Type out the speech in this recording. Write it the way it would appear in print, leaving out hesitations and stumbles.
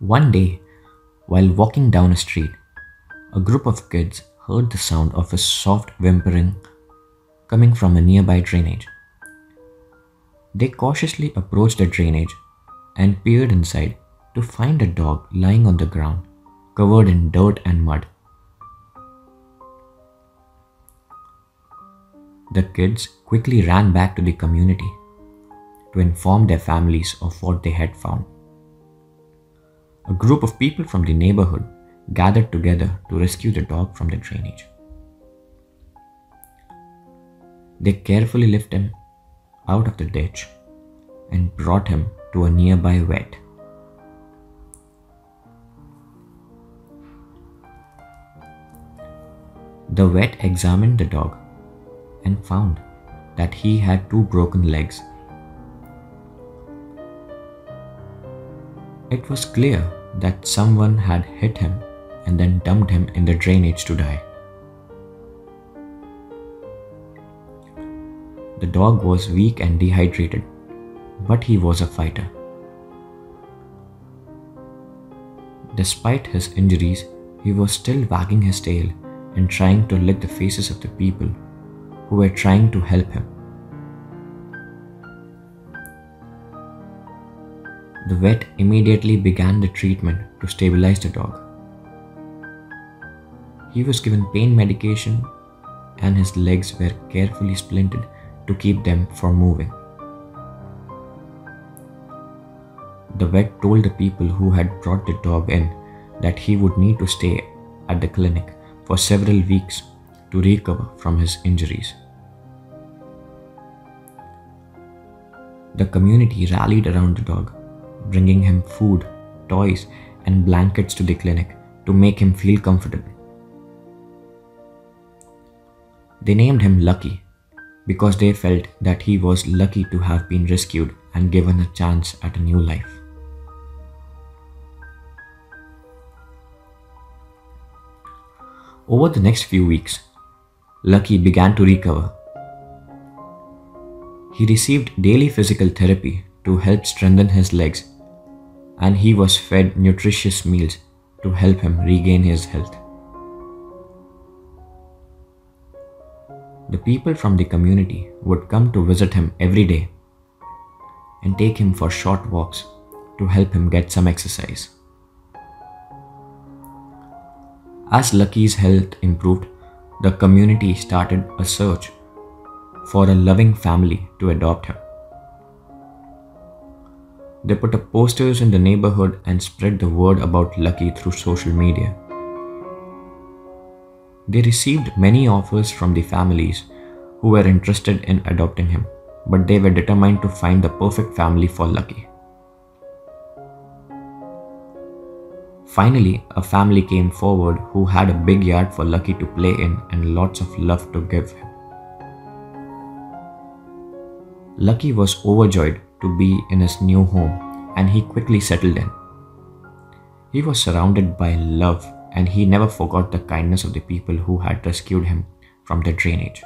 One day, while walking down a street, a group of kids heard the sound of a soft whimpering coming from a nearby drainage. They cautiously approached the drainage and peered inside to find a dog lying on the ground, covered in dirt and mud. The kids quickly ran back to the community to inform their families of what they had found. A group of people from the neighborhood gathered together to rescue the dog from the drainage. They carefully lifted him out of the ditch and brought him to a nearby vet. The vet examined the dog and found that he had two broken legs. It was clear that someone had hit him and then dumped him in the drainage to die. The dog was weak and dehydrated, but he was a fighter. Despite his injuries, he was still wagging his tail and trying to lick the faces of the people who were trying to help him. The vet immediately began the treatment to stabilize the dog. He was given pain medication and his legs were carefully splinted to keep them from moving. The vet told the people who had brought the dog in that he would need to stay at the clinic for several weeks to recover from his injuries. The community rallied around the dog, bringing him food, toys, and blankets to the clinic to make him feel comfortable. They named him Lucky because they felt that he was lucky to have been rescued and given a chance at a new life. Over the next few weeks, Lucky began to recover. He received daily physical therapy to help strengthen his legs, and he was fed nutritious meals to help him regain his health. The people from the community would come to visit him every day and take him for short walks to help him get some exercise. As Lucky's health improved, the community started a search for a loving family to adopt him. They put up posters in the neighborhood and spread the word about Lucky through social media. They received many offers from the families who were interested in adopting him, but they were determined to find the perfect family for Lucky. Finally, a family came forward who had a big yard for Lucky to play in and lots of love to give him. Lucky was overjoyed to be in his new home and he quickly settled in. He was surrounded by love and he never forgot the kindness of the people who had rescued him from the drainage.